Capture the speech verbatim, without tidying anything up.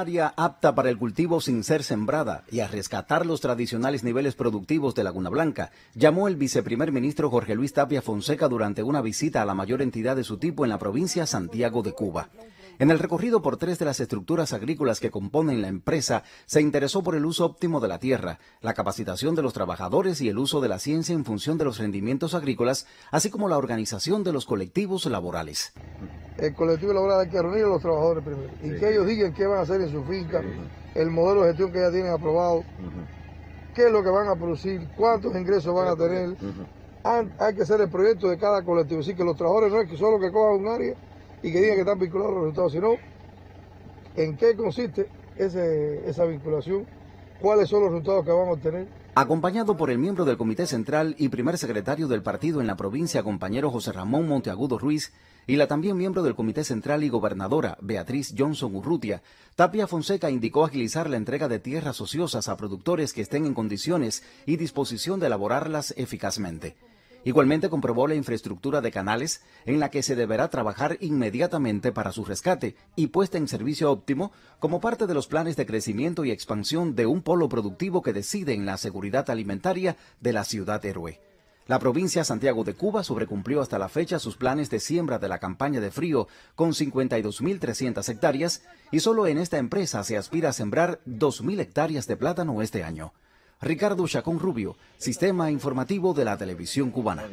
Área apta para el cultivo sin ser sembrada y a rescatar los tradicionales niveles productivos de Laguna Blanca, llamó el viceprimer ministro Jorge Luis Tapia Fonseca durante una visita a la mayor entidad de su tipo en la provincia Santiago de Cuba. En el recorrido por tres de las estructuras agrícolas que componen la empresa, se interesó por el uso óptimo de la tierra, la capacitación de los trabajadores y el uso de la ciencia en función de los rendimientos agrícolas, así como la organización de los colectivos laborales. El colectivo laboral hay que reunir a los trabajadores primero y sí. que ellos digan qué van a hacer en su finca, sí. el modelo de gestión que ya tienen aprobado, uh-huh. qué es lo que van a producir, cuántos ingresos van a tener. Uh-huh. Hay que hacer el proyecto de cada colectivo, así que los trabajadores no es que solo que cojan un área y que digan que están vinculados a los resultados, sino en qué consiste ese, esa vinculación, cuáles son los resultados que van a obtener. Acompañado por el miembro del Comité Central y primer secretario del partido en la provincia, compañero José Ramón Monteagudo Ruiz, y la también miembro del Comité Central y gobernadora, Beatriz Johnson Urrutia, Tapia Fonseca indicó agilizar la entrega de tierras ociosas a productores que estén en condiciones y disposición de elaborarlas eficazmente. Igualmente comprobó la infraestructura de canales en la que se deberá trabajar inmediatamente para su rescate y puesta en servicio óptimo como parte de los planes de crecimiento y expansión de un polo productivo que decide en la seguridad alimentaria de la ciudad héroe. La provincia Santiago de Cuba sobrecumplió hasta la fecha sus planes de siembra de la campaña de frío con cincuenta y dos mil trescientas hectáreas y solo en esta empresa se aspira a sembrar dos mil hectáreas de plátano este año. Ricardo Chacón Rubio, Sistema Informativo de la Televisión Cubana.